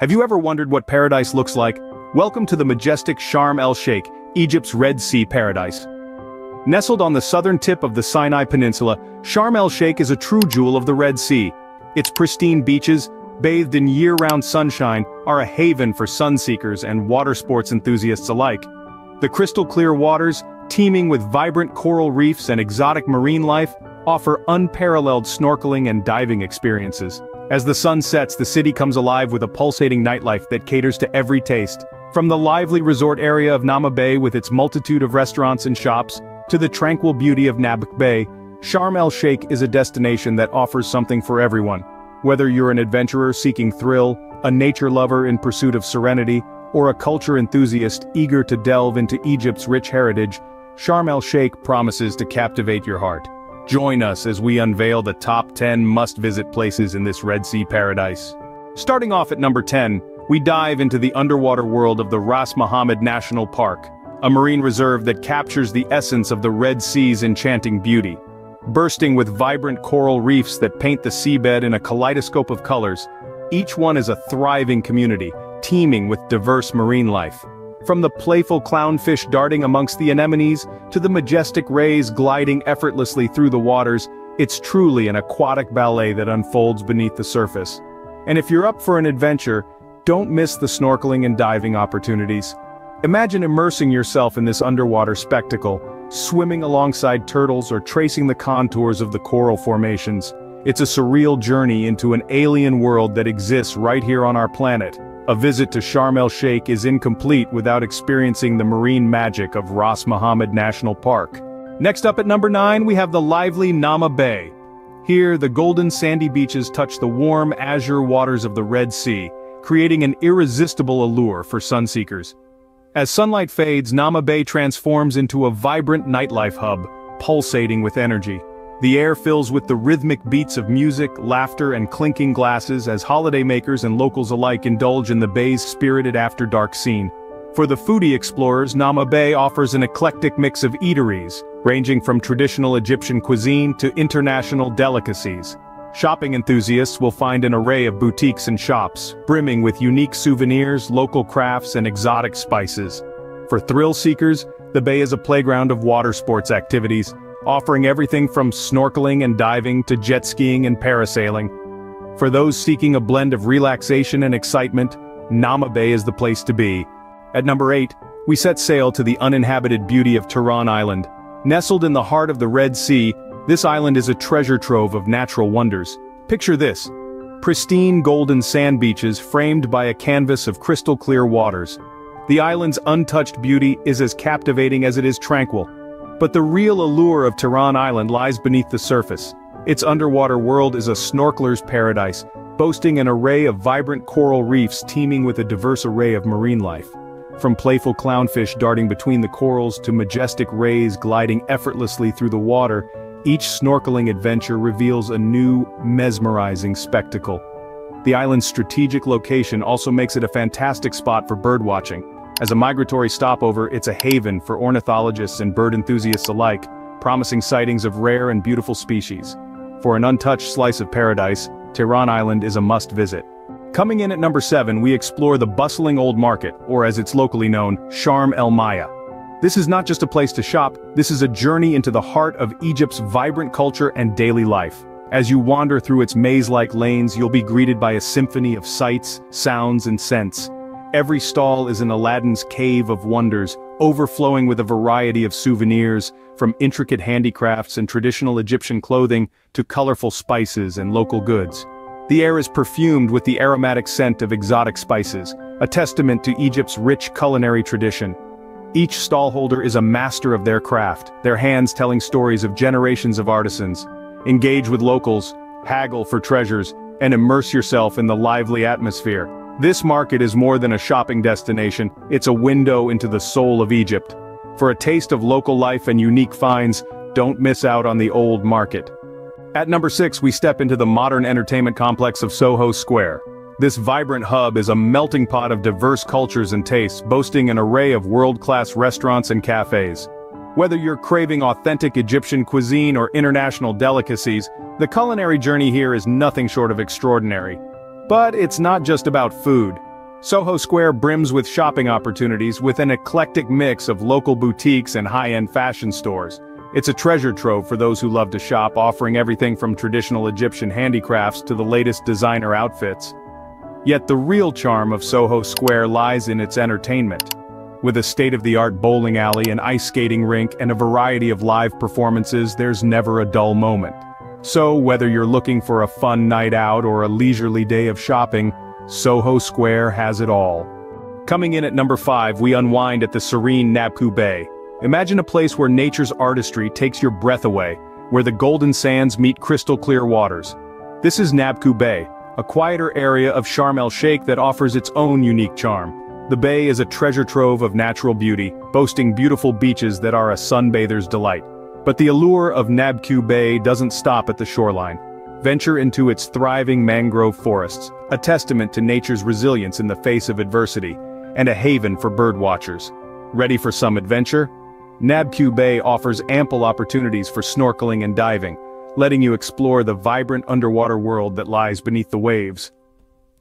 Have you ever wondered what paradise looks like? Welcome to the majestic Sharm el-Sheikh, Egypt's Red Sea paradise. Nestled on the southern tip of the Sinai Peninsula, Sharm el-Sheikh is a true jewel of the Red Sea. Its pristine beaches, bathed in year-round sunshine, are a haven for sunseekers and water sports enthusiasts alike. The crystal-clear waters, teeming with vibrant coral reefs and exotic marine life, offer unparalleled snorkeling and diving experiences. As the sun sets, the city comes alive with a pulsating nightlife that caters to every taste. From the lively resort area of Naama Bay with its multitude of restaurants and shops, to the tranquil beauty of Nabq Bay, Sharm el-Sheikh is a destination that offers something for everyone. Whether you're an adventurer seeking thrill, a nature lover in pursuit of serenity, or a culture enthusiast eager to delve into Egypt's rich heritage, Sharm el-Sheikh promises to captivate your heart. Join us as we unveil the top 10 must-visit places in this Red Sea paradise. Starting off at number 10, we dive into the underwater world of the Ras Mohammed National Park, a marine reserve that captures the essence of the Red Sea's enchanting beauty. Bursting with vibrant coral reefs that paint the seabed in a kaleidoscope of colors, each one is a thriving community, teeming with diverse marine life. From the playful clownfish darting amongst the anemones, to the majestic rays gliding effortlessly through the waters, it's truly an aquatic ballet that unfolds beneath the surface. And if you're up for an adventure, don't miss the snorkeling and diving opportunities. Imagine immersing yourself in this underwater spectacle, swimming alongside turtles or tracing the contours of the coral formations. It's a surreal journey into an alien world that exists right here on our planet. A visit to Sharm el-Sheikh is incomplete without experiencing the marine magic of Ras Mohammed National Park. Next up at number 9, we have the lively Naama Bay. Here, the golden sandy beaches touch the warm, azure waters of the Red Sea, creating an irresistible allure for sunseekers. As sunlight fades, Naama Bay transforms into a vibrant nightlife hub, pulsating with energy. The air fills with the rhythmic beats of music, laughter, and clinking glasses as holidaymakers and locals alike indulge in the bay's spirited after-dark scene. For the foodie explorers, Naama Bay offers an eclectic mix of eateries, ranging from traditional Egyptian cuisine to international delicacies. Shopping enthusiasts will find an array of boutiques and shops, brimming with unique souvenirs, local crafts, and exotic spices. For thrill seekers, the bay is a playground of water sports activities, offering everything from snorkeling and diving to jet skiing and parasailing. For those seeking a blend of relaxation and excitement, Naama Bay is the place to be. At number 8, we set sail to the uninhabited beauty of Tiran Island. Nestled in the heart of the Red Sea, this island is a treasure trove of natural wonders. Picture this: pristine golden sand beaches framed by a canvas of crystal-clear waters. The island's untouched beauty is as captivating as it is tranquil. But the real allure of Tiran Island lies beneath the surface. Its underwater world is a snorkeler's paradise, boasting an array of vibrant coral reefs teeming with a diverse array of marine life. From playful clownfish darting between the corals to majestic rays gliding effortlessly through the water, each snorkeling adventure reveals a new, mesmerizing spectacle. The island's strategic location also makes it a fantastic spot for birdwatching. As a migratory stopover, it's a haven for ornithologists and bird enthusiasts alike, promising sightings of rare and beautiful species. For an untouched slice of paradise, Tiran Island is a must-visit. Coming in at number 7, we explore the bustling old market, or as it's locally known, Sharm El Maya. This is not just a place to shop, this is a journey into the heart of Egypt's vibrant culture and daily life. As you wander through its maze-like lanes, you'll be greeted by a symphony of sights, sounds, and scents. Every stall is an Aladdin's cave of wonders, overflowing with a variety of souvenirs, from intricate handicrafts and traditional Egyptian clothing to colorful spices and local goods. The air is perfumed with the aromatic scent of exotic spices, a testament to Egypt's rich culinary tradition. Each stallholder is a master of their craft, their hands telling stories of generations of artisans. Engage with locals, haggle for treasures, and immerse yourself in the lively atmosphere. This market is more than a shopping destination, it's a window into the soul of Egypt. For a taste of local life and unique finds, don't miss out on the old market. At number 6, we step into the modern entertainment complex of Soho Square. This vibrant hub is a melting pot of diverse cultures and tastes, boasting an array of world-class restaurants and cafes. Whether you're craving authentic Egyptian cuisine or international delicacies, the culinary journey here is nothing short of extraordinary. But it's not just about food. Soho Square brims with shopping opportunities with an eclectic mix of local boutiques and high-end fashion stores. It's a treasure trove for those who love to shop, offering everything from traditional Egyptian handicrafts to the latest designer outfits. Yet the real charm of Soho Square lies in its entertainment. With a state-of-the-art bowling alley, an ice skating rink, and a variety of live performances, there's never a dull moment. So, whether you're looking for a fun night out or a leisurely day of shopping, Soho Square has it all. Coming in at number 5, we unwind at the serene Nabq Bay. Imagine a place where nature's artistry takes your breath away, where the golden sands meet crystal-clear waters. This is Nabq Bay, a quieter area of Sharm el-Sheikh that offers its own unique charm. The bay is a treasure trove of natural beauty, boasting beautiful beaches that are a sunbather's delight. But the allure of Nabq Bay doesn't stop at the shoreline. Venture into its thriving mangrove forests, a testament to nature's resilience in the face of adversity, and a haven for birdwatchers. Ready for some adventure? Nabq Bay offers ample opportunities for snorkeling and diving, letting you explore the vibrant underwater world that lies beneath the waves.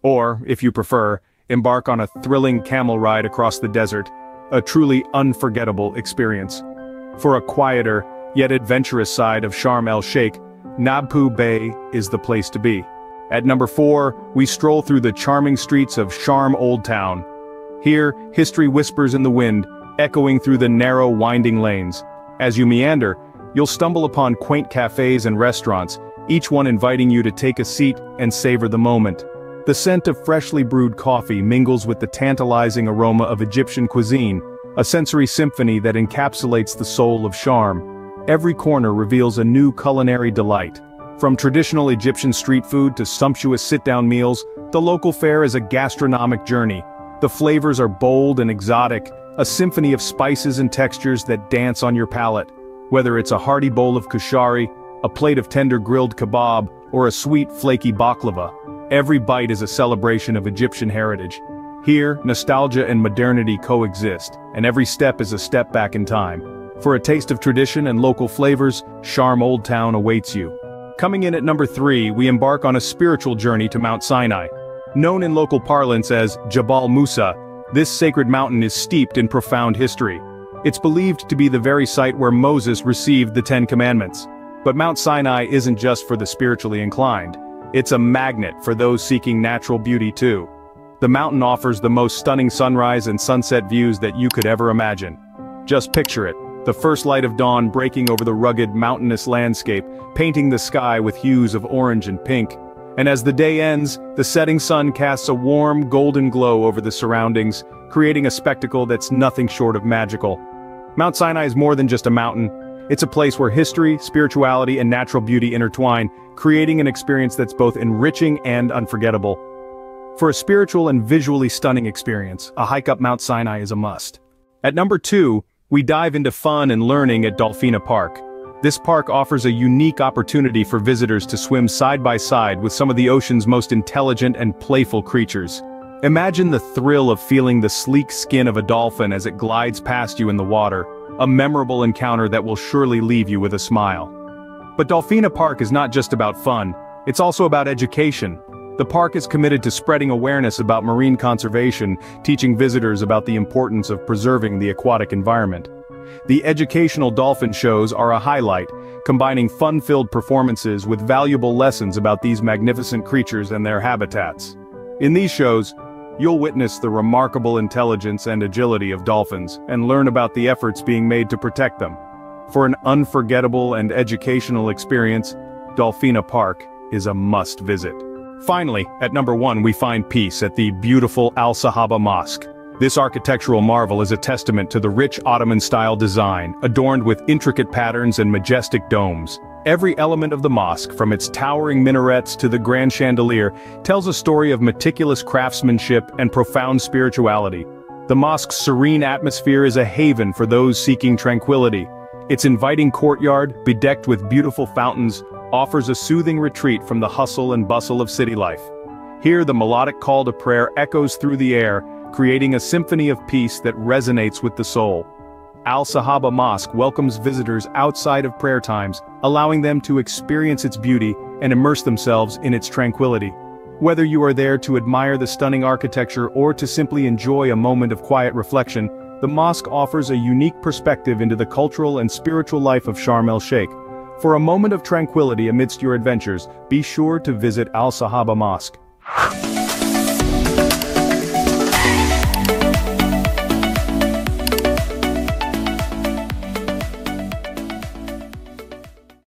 Or, if you prefer, embark on a thrilling camel ride across the desert, a truly unforgettable experience. For a quieter, yet adventurous side of Sharm el-Sheikh, Nabq Bay is the place to be. At number 4, we stroll through the charming streets of Sharm Old Town. Here, history whispers in the wind, echoing through the narrow winding lanes. As you meander, you'll stumble upon quaint cafes and restaurants, each one inviting you to take a seat and savor the moment. The scent of freshly brewed coffee mingles with the tantalizing aroma of Egyptian cuisine, a sensory symphony that encapsulates the soul of Sharm. Every corner reveals a new culinary delight. From traditional Egyptian street food to sumptuous sit-down meals, the local fare is a gastronomic journey. The flavors are bold and exotic, a symphony of spices and textures that dance on your palate. Whether it's a hearty bowl of kushari, a plate of tender grilled kebab, or a sweet flaky baklava, every bite is a celebration of Egyptian heritage. Here, nostalgia and modernity coexist, and every step is a step back in time. For a taste of tradition and local flavors, Sharm Old Town awaits you. Coming in at number 3, we embark on a spiritual journey to Mount Sinai. Known in local parlance as Jabal Musa, this sacred mountain is steeped in profound history. It's believed to be the very site where Moses received the 10 Commandments. But Mount Sinai isn't just for the spiritually inclined. It's a magnet for those seeking natural beauty too. The mountain offers the most stunning sunrise and sunset views that you could ever imagine. Just picture it, the first light of dawn breaking over the rugged mountainous landscape, painting the sky with hues of orange and pink. And as the day ends, the setting sun casts a warm golden glow over the surroundings, creating a spectacle that's nothing short of magical. Mount Sinai is more than just a mountain. It's a place where history, spirituality, and natural beauty intertwine, creating an experience that's both enriching and unforgettable. For a spiritual and visually stunning experience, a hike up Mount Sinai is a must. At number 2, we dive into fun and learning at Dolphina Park. This park offers a unique opportunity for visitors to swim side by side with some of the ocean's most intelligent and playful creatures. Imagine the thrill of feeling the sleek skin of a dolphin as it glides past you in the water, a memorable encounter that will surely leave you with a smile. But Dolphina Park is not just about fun, it's also about education. The park is committed to spreading awareness about marine conservation, teaching visitors about the importance of preserving the aquatic environment. The educational dolphin shows are a highlight, combining fun-filled performances with valuable lessons about these magnificent creatures and their habitats. In these shows, you'll witness the remarkable intelligence and agility of dolphins and learn about the efforts being made to protect them. For an unforgettable and educational experience, Dolphina Park is a must visit. Finally, at number 1, we find peace at the beautiful Al-Sahaba Mosque. This architectural marvel is a testament to the rich Ottoman-style design, adorned with intricate patterns and majestic domes. Every element of the mosque, from its towering minarets to the grand chandelier, tells a story of meticulous craftsmanship and profound spirituality. The mosque's serene atmosphere is a haven for those seeking tranquility. Its inviting courtyard, bedecked with beautiful fountains, offers a soothing retreat from the hustle and bustle of city life. Here, the melodic call to prayer echoes through the air, creating a symphony of peace that resonates with the soul. Al-Sahaba Mosque welcomes visitors outside of prayer times, allowing them to experience its beauty and immerse themselves in its tranquility. Whether you are there to admire the stunning architecture or to simply enjoy a moment of quiet reflection, the mosque offers a unique perspective into the cultural and spiritual life of Sharm el-Sheikh. For a moment of tranquility amidst your adventures, be sure to visit Al-Sahaba Mosque.